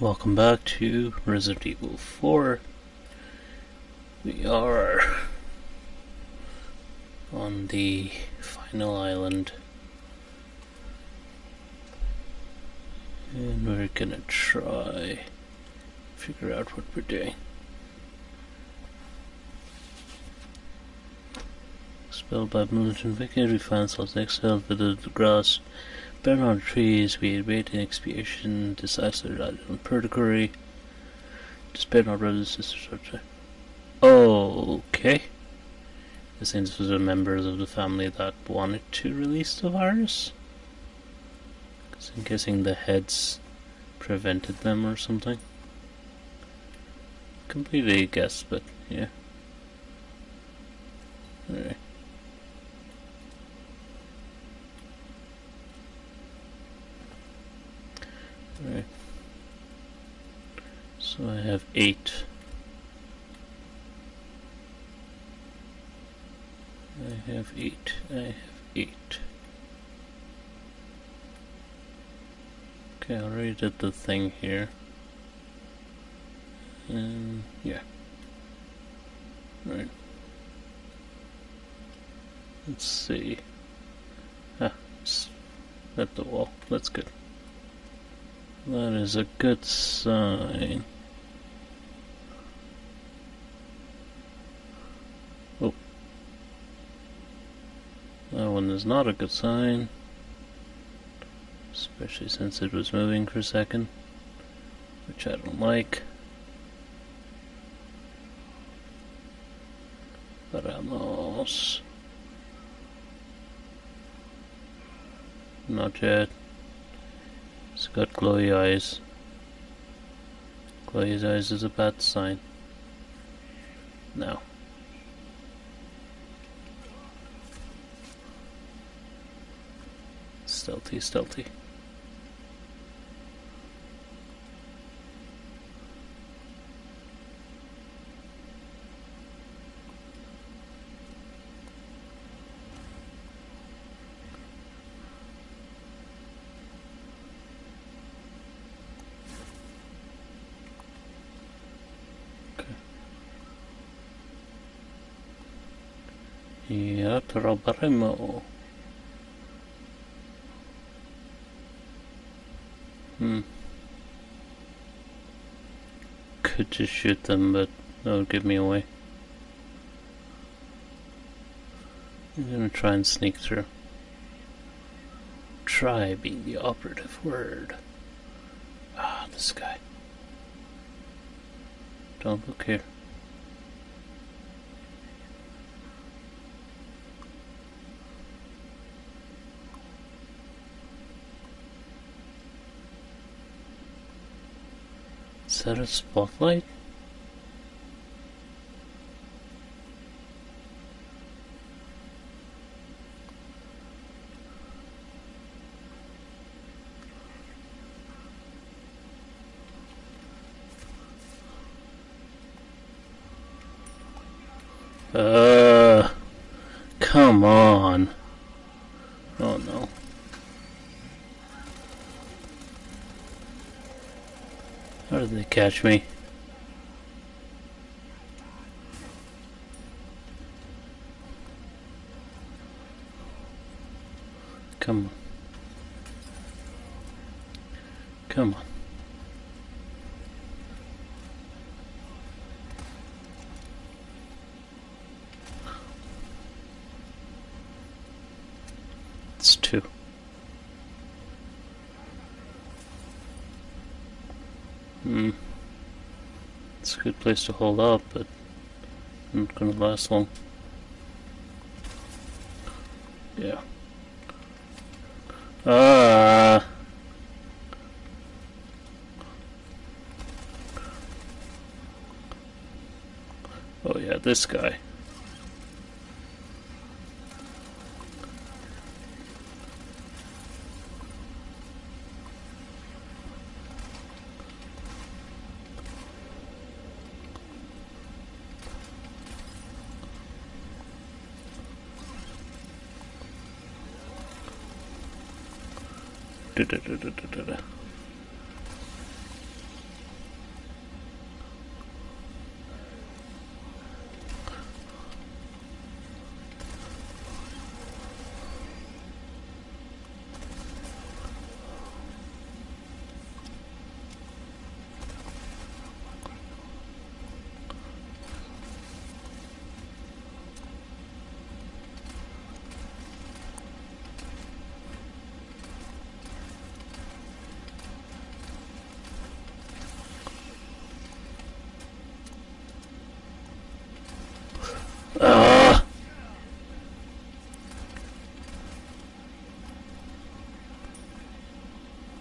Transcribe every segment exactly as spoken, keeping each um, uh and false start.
Welcome back to Resident Evil four. We are on the final island, and we're gonna try figure out what we're doing. Spelled by Milton Vicky, we found ourselves exiled within the grass. Bent on trees, we await an expiation, decisive rather than purgatory. Despite our brothers and sisters. Okay. It seems this was the members of the family that wanted to release the virus. Because I'm guessing the heads prevented them or something. Completely guessed, but yeah. Alright. Alright. So I have eight. I have eight. I have eight. Okay, I already did the thing here. Um yeah. Alright. Let's see. Ah, it's at the wall. That's good. That is a good sign. Oh. That one is not a good sign. Especially since it was moving for a second. Which I don't like. But I'm lost. Not yet. It's got glowy eyes. Glowy eyes is a bad sign. No. Stealthy, stealthy. Yeah, Robarimo. Hmm. Could just shoot them, but that would give me away. I'm gonna try and sneak through. Try being the operative word. Ah, this guy. Don't look here. Is that a spotlight? Uh, come on. Oh no. How did they catch me? Come on. Come on. It's two. Hmm. It's a good place to hold up, but not gonna last long. Yeah. Ah. Oh yeah, this guy.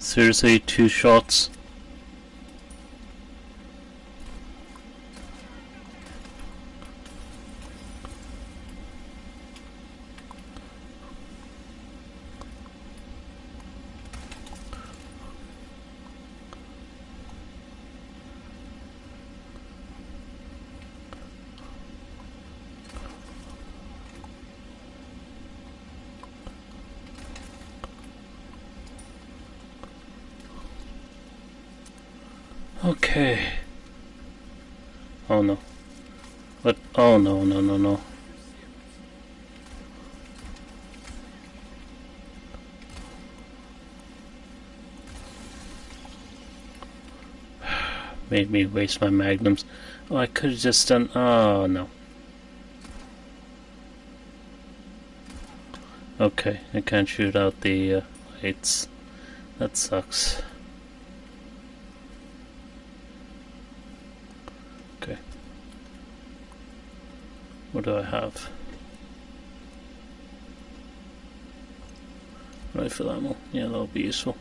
Seriously, two shots? Okay. Oh no. What? Oh no, no, no, no. Made me waste my magnums. Oh, I could have just done. Oh no. Okay, I can't shoot out the uh, lights. That sucks. What do I have? Rifle ammo. Yeah, that'll be useful.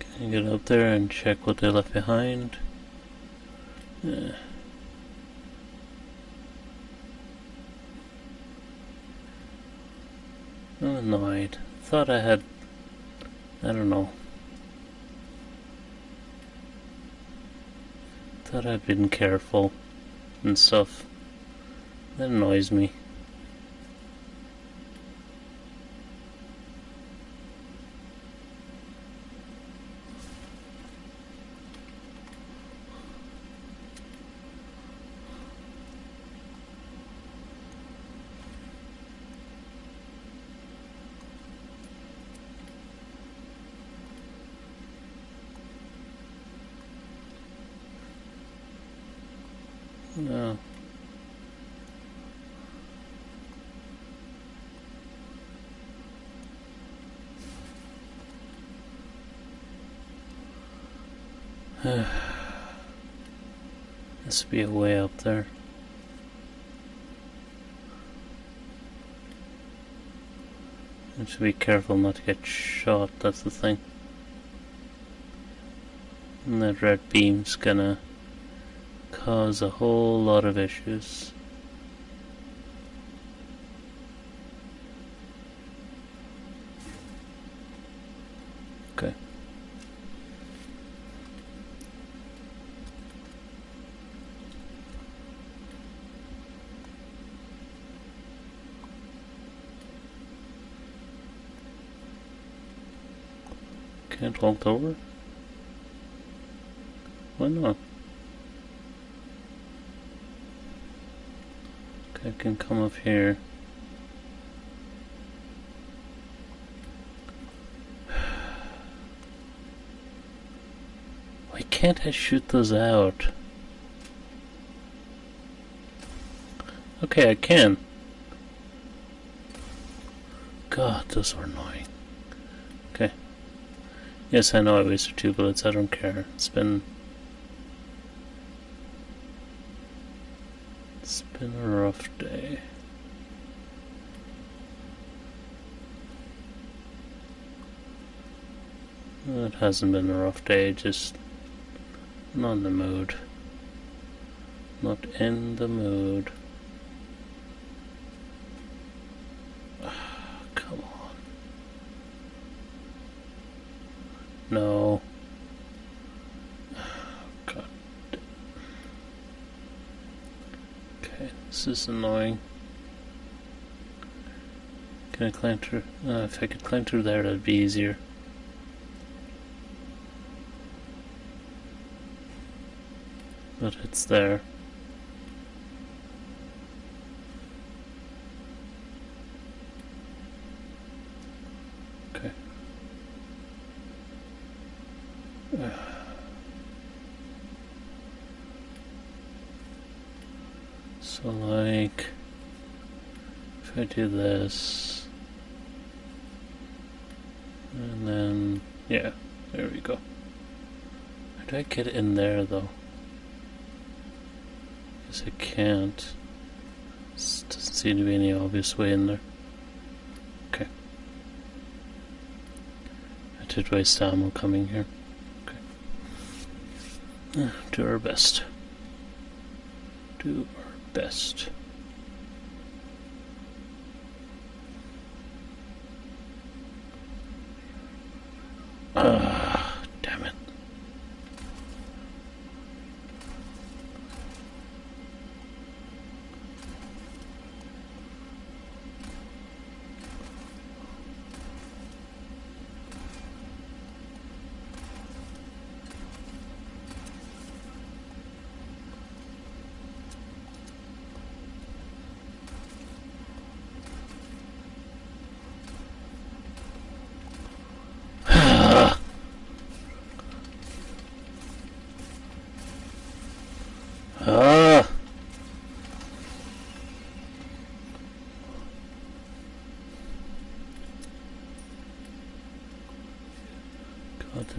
Can I get up there and check what they left behind? Yeah. I'm annoyed. Thought I had. I don't know. Thought I'd been careful and stuff. That annoys me. No. This would be a way up there. I should be careful not to get shot, that's the thing. And that red beam's gonna cause a whole lot of issues. Okay. Can't walk over? Why not? I can come up here. Why can't I shoot those out? Okay, I can. God, those are annoying. Okay. Yes, I know I wasted two bullets. I don't care. It's been... It's been a rough day. It hasn't been a rough day, just not in the mood. Not in the mood. Oh, come on. No. This is annoying. Can I climb through? Uh, if I could climb through there, that'd be easier. But it's there. Okay. Uh. So like, if I do this, and then, yeah, there we go. Can I get in there though? Guess I can't. This doesn't seem to be any obvious way in there. Okay. I did waste ammo coming here. Okay. Do our best. Do our best. Ah, damn it.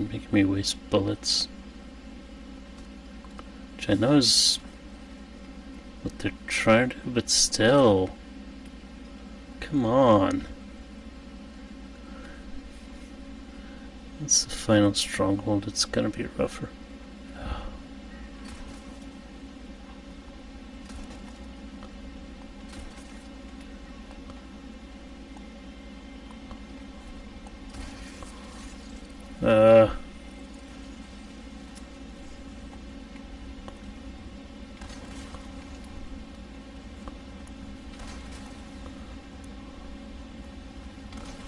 Make me waste bullets, which I know is what they're trying to do, but still, come on. It's the final stronghold, it's gonna be rougher. Uh...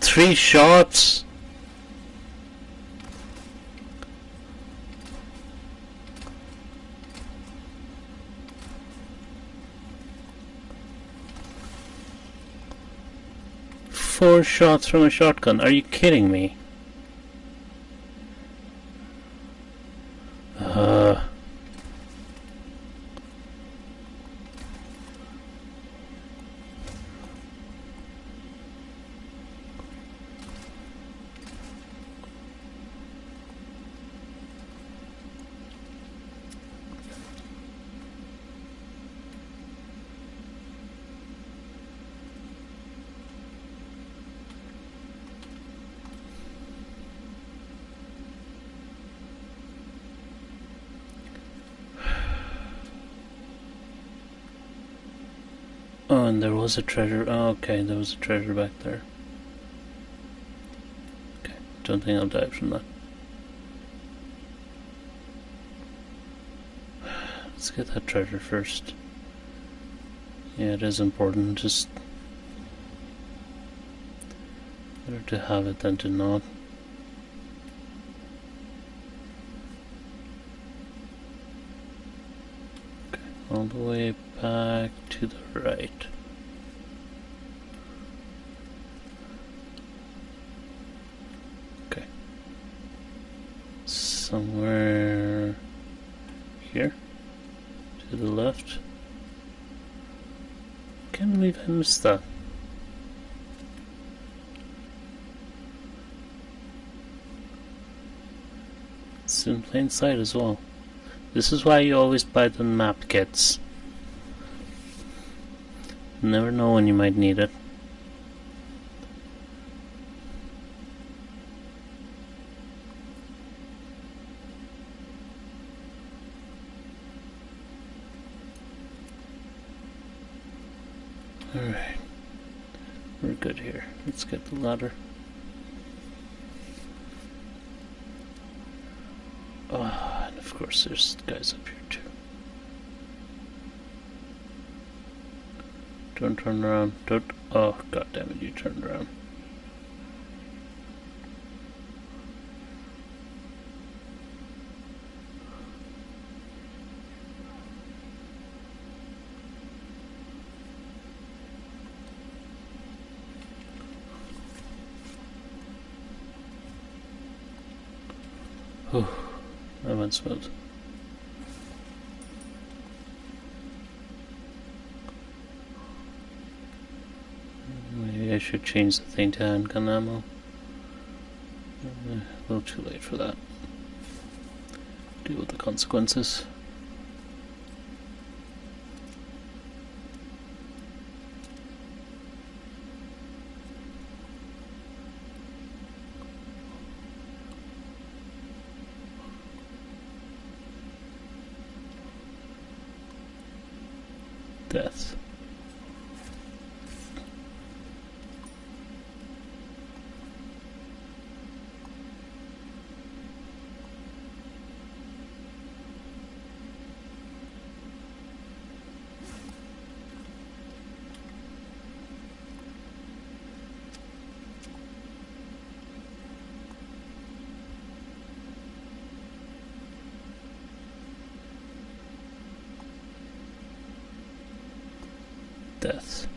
Three shots! Four shots from a shotgun, are you kidding me? Oh, and there was a treasure. Oh, okay, there was a treasure back there. Okay, don't think I'll die from that. Let's get that treasure first. Yeah, it is important. Just better to have it than to not. Okay, all the way back to the right. Okay. Somewhere here. To the left. Can't believe I missed that. It's in plain sight as well. This is why you always buy the map kits. Never know when you might need it. Alright. We're good here. Let's get the ladder. Ah, oh, and of course there's guys up here too. Don't turn around. Don't. Oh, god damn it! You turned around. Whew. That went smooth. I should change the thing to handgun ammo. Uh, a little too late for that. deal with the consequences. Death. Deaths.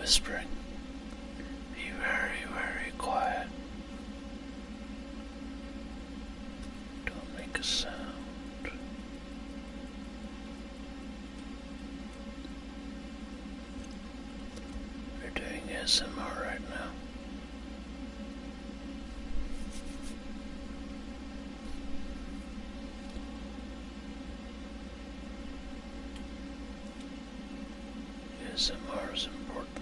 Whispering. Be very, very quiet. Don't make a sound. We're doing A S M R right now. A S M R is important.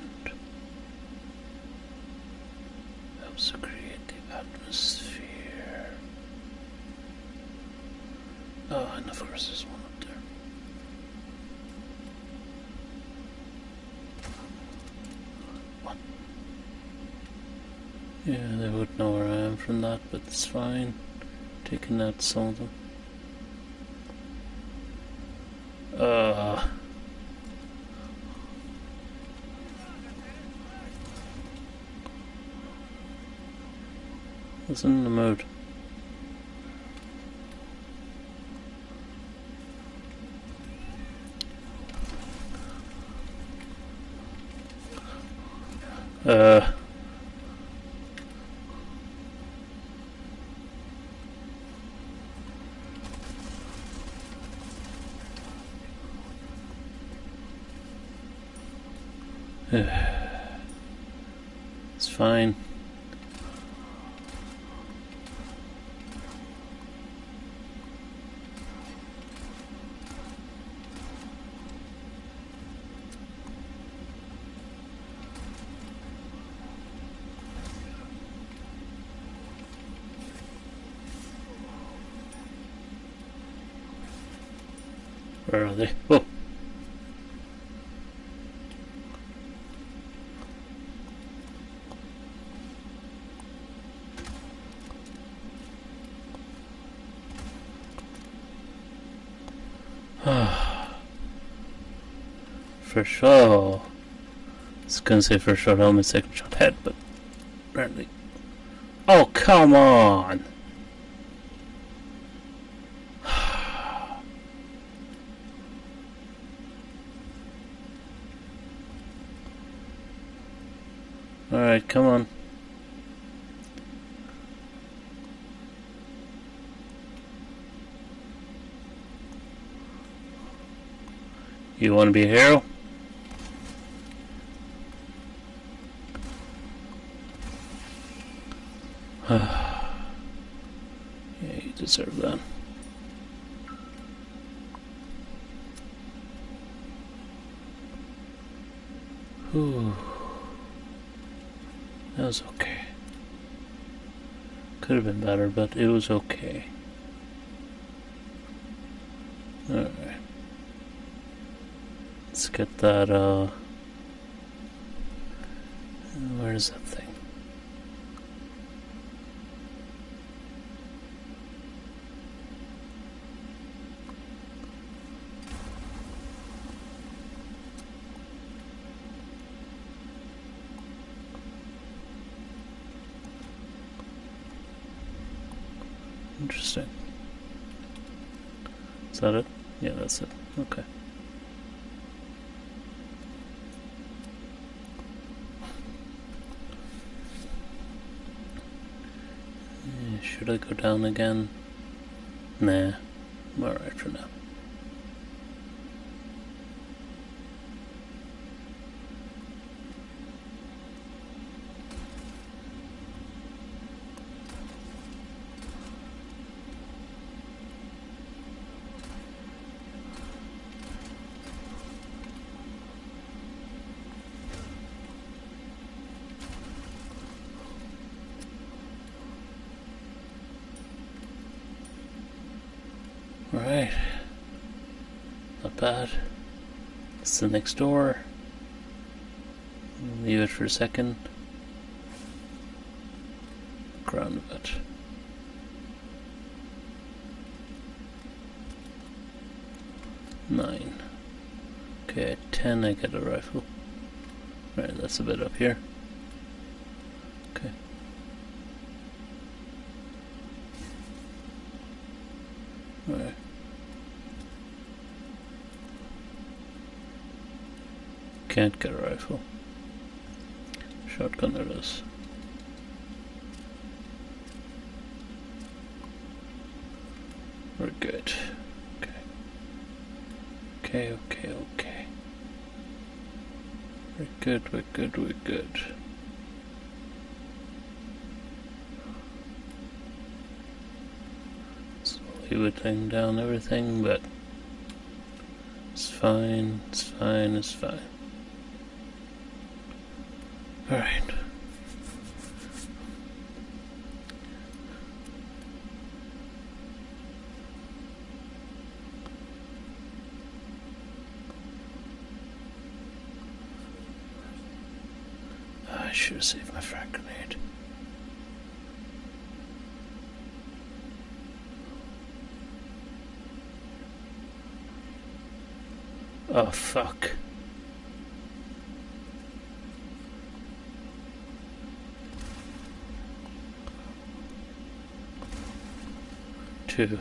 To create the atmosphere. Oh, and of course there's one up there. What? Yeah, they would know where I am from that, but it's fine. Taking out some of them. Uh It's in the mood. Uh. It's fine. Where are they? Whoa. For sure. I was gonna say first shot helmet, second shot head, but apparently. Oh, come on! Alright, come on. You want to be a hero? Yeah, you deserve that. Ooh. That was okay. Could have been better, but it was okay. Alright. Let's get that, uh... where is that thing? Interesting. Is that it? Yeah, that's it. Okay. Yeah, should I go down again? Nah. I'm alright for now. Right, not bad. It's the next door. Leave it for a second. Look around a bit. Nine. Okay, at ten I get a rifle. Right, that's a bit up here. Okay. Alright. Can't get a rifle. Shotgun it is. We're good. Okay. Okay, okay, okay. We're good, we're good, we're good. Slowly we're taking down everything, but it's fine, it's fine, it's fine. Alright. I should have saved my frag grenade. Oh, fuck. Two.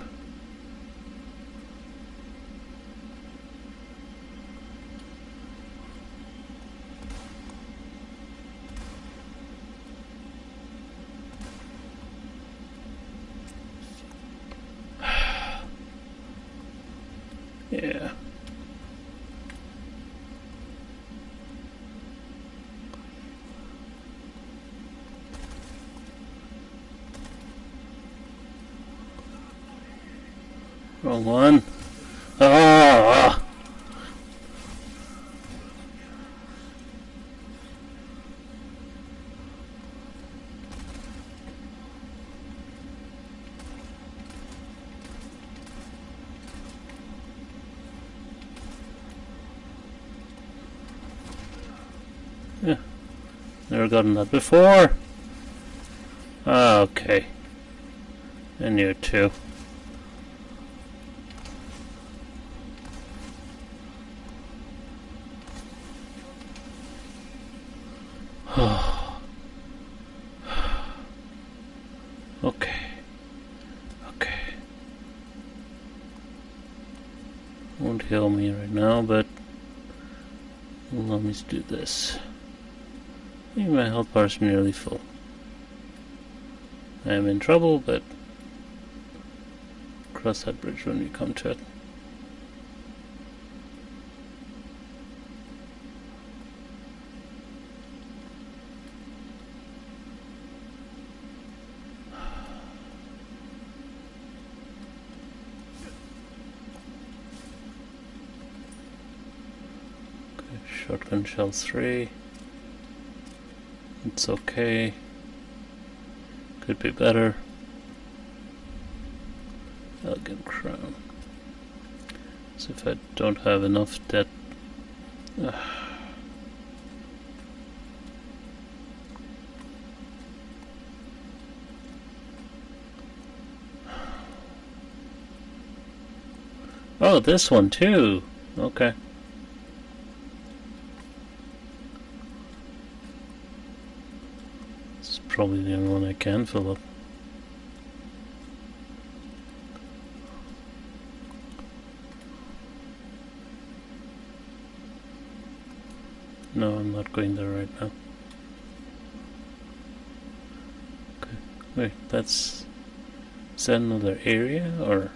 Yeah. Wrong one. Ah! Yeah. Never gotten that before. Ah, okay. And you too. Won't heal me right now, but allow me to do this. I think my health bar is nearly full. I am in trouble, but cross that bridge when we come to it. Shotgun shell three. It's okay. Could be better. Elegant crown. So if I don't have enough debt. Uh, oh, this one too. Okay. Probably the only one I can fill up. No, I'm not going there right now. Okay, wait, that's... Is that another area, or...?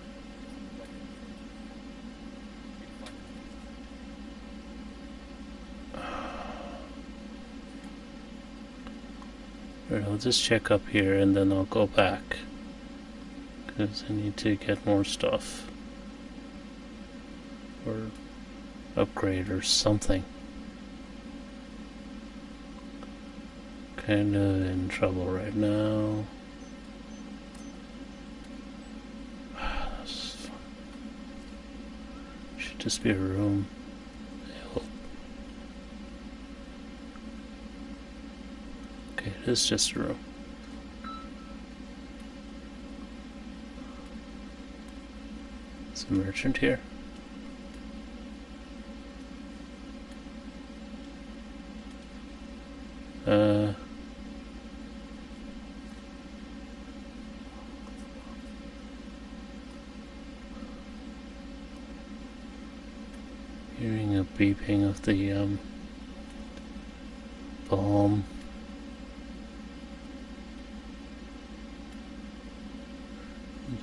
Right, I'll just check up here and then I'll go back. Because I need to get more stuff. Or upgrade or something. Kinda in trouble right now. Should just be a room. Okay, it is just a room. Is a merchant here? Uh... Hearing a beeping of the um, bomb.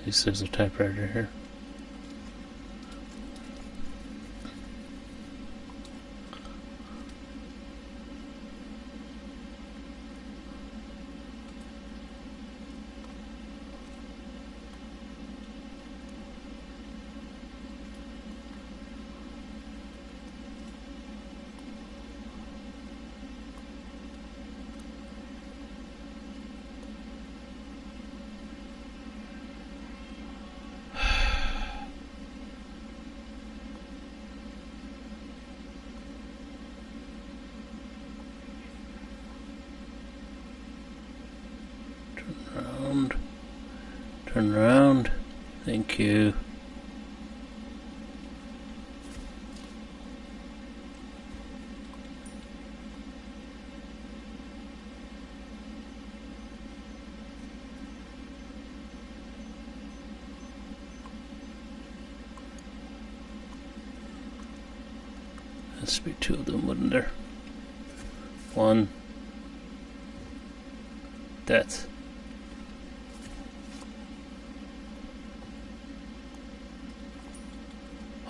At least there's a typewriter here. Turn around. Thank you. There's be two of them, wouldn't there? One. Death.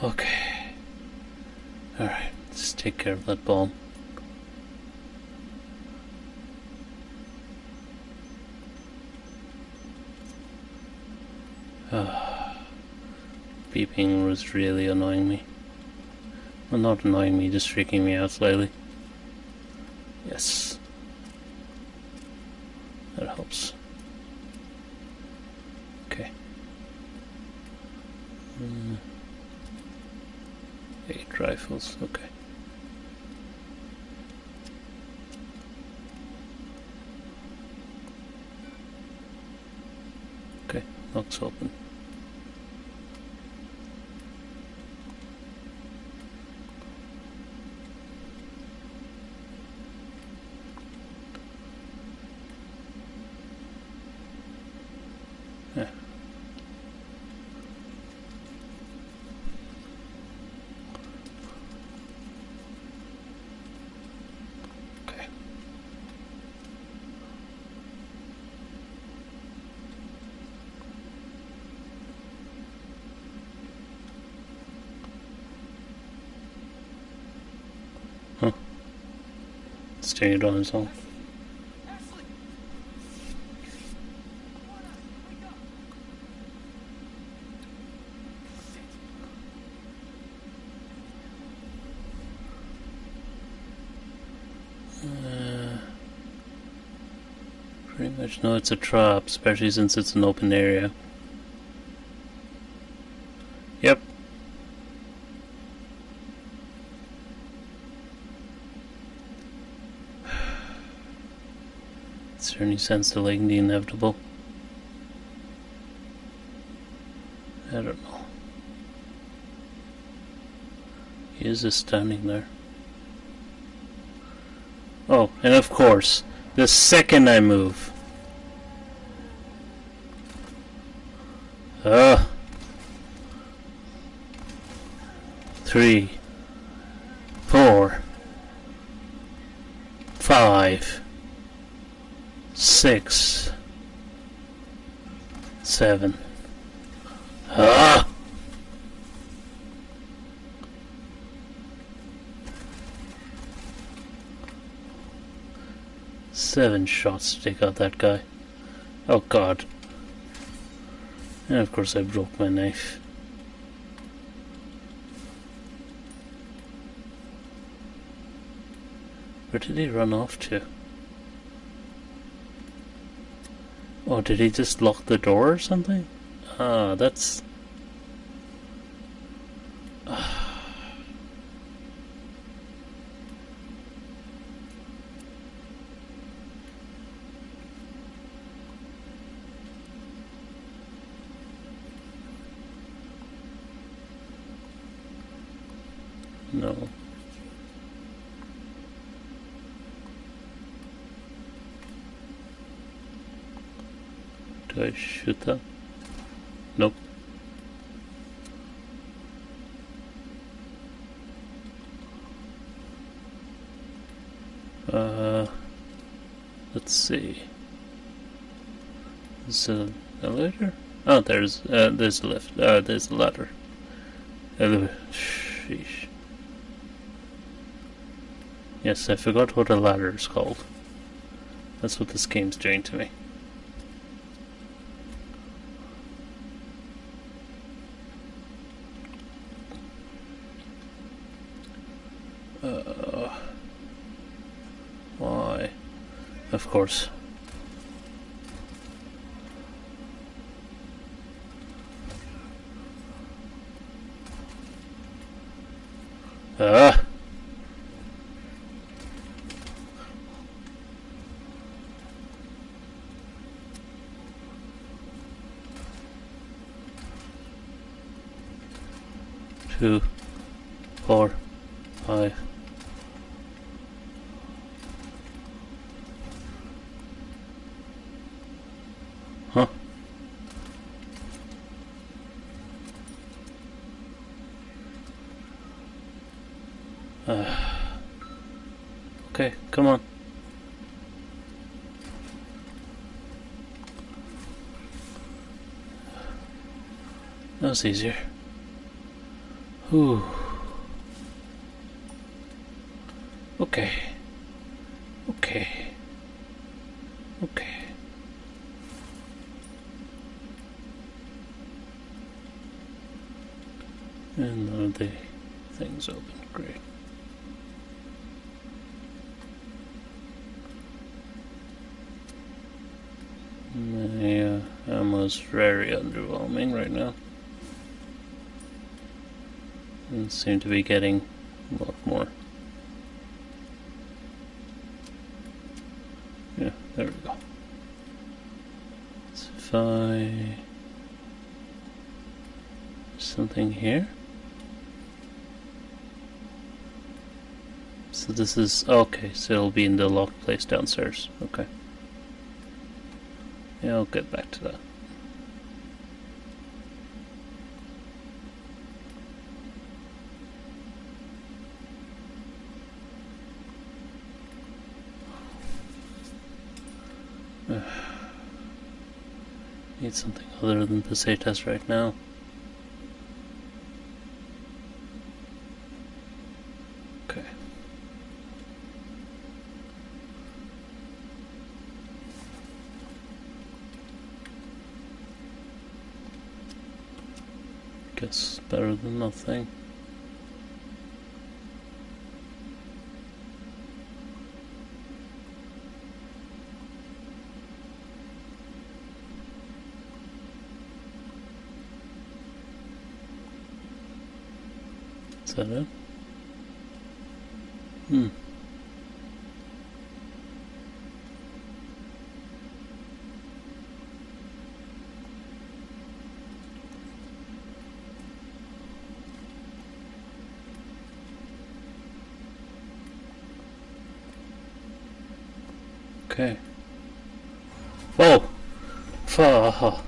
Okay. Alright, let's take care of that bomb. Oh, beeping was really annoying me. Well, not annoying me, just freaking me out slightly. Yes. That helps. Okay. Mm. Eight rifles, okay. Okay, locks open. Stayed on his own. Ashley. Uh, pretty much know it's a trap, especially since it's an open area. Yep. Is there any sense delaying the inevitable? I don't know. He is just standing there. Oh, and of course, the second I move. Ugh. Three. Four. seven. Ah! Seven shots to take out that guy. Oh god. And of course I broke my knife. Where did he run off to? Oh, did he just lock the door or something? Ah, that's... No. Do I shoot that? Nope. Uh, let's see. Is it a ladder? Oh, there's uh, there's a lift. Uh, there's a ladder. Uh, sheesh. Yes, I forgot what a ladder is called. That's what this game's doing to me. Uh, why? Of course. Ah! Two, four, five. Huh? Uh, okay, come on. That was easier. Ooh. Okay. Okay. Okay. And the thing's open. Great. My uh, ammo's very underwhelming right now. And seem to be getting a lot more. Yeah, there we go. So if I... something here? So this is... okay, so it'll be in the locked place downstairs. Okay. Yeah, I'll get back to that. Need something other than pesetas right now. Okay. Guess better than nothing. Is that it? Hmm. Okay. Oh! Fuck.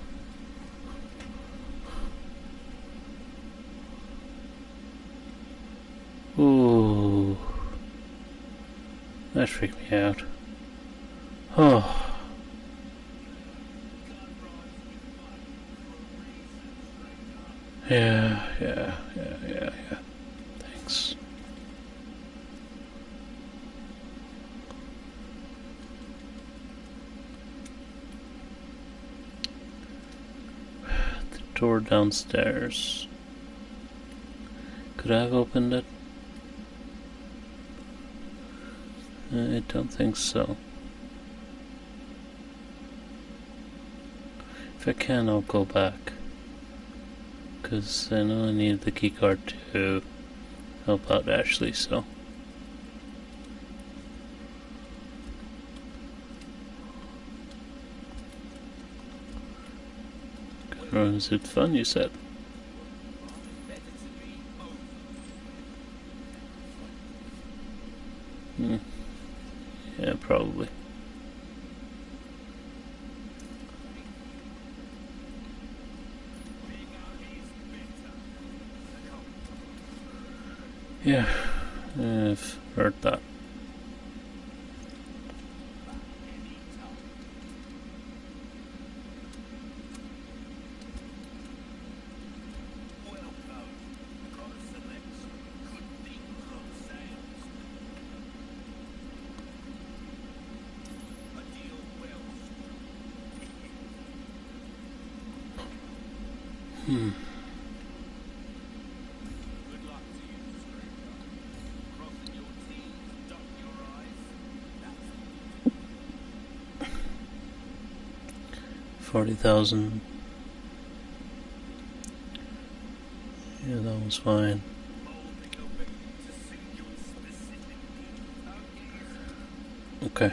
Ooh, that freaked me out. Oh. Yeah, yeah, yeah, yeah, yeah. Thanks. The door downstairs. Could I have opened it? I don't think so. If I can, I'll go back. Because I know I need the keycard to help out Ashley, so. Good rooms, it's fun, you said. Hmm. Yeah, probably. Yeah, I've heard that. Hmm. forty thousand. Yeah, that was fine. Okay.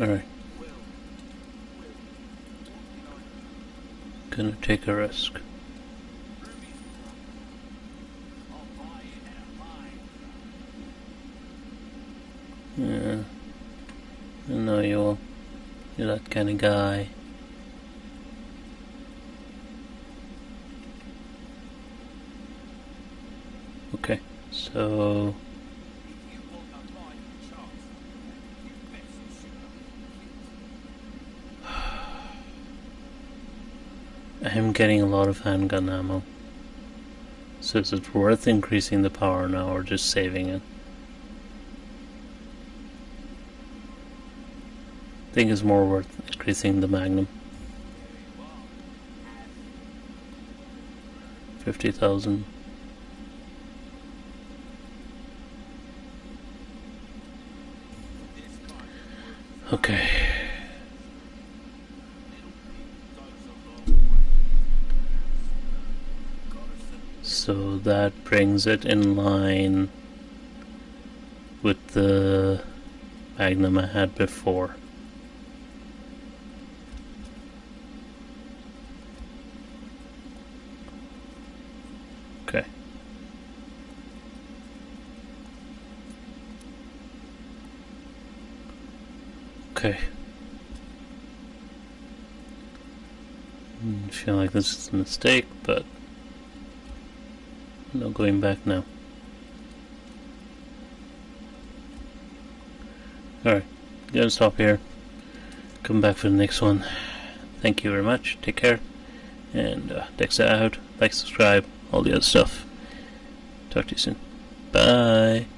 All right. Gonna take a risk. Yeah, I know you're, you're that kind of guy. Okay, so... I am getting a lot of handgun ammo. So is it worth increasing the power now or just saving it? I think it's more worth increasing the Magnum. Fifty thousand. Okay. So that brings it in line with the Magnum I had before. Okay. I feel like this is a mistake, but no going back now. Alright, gonna stop here. Come back for the next one. Thank you very much. Take care. And uh, text that out. Like, subscribe, all the other stuff. Talk to you soon. Bye.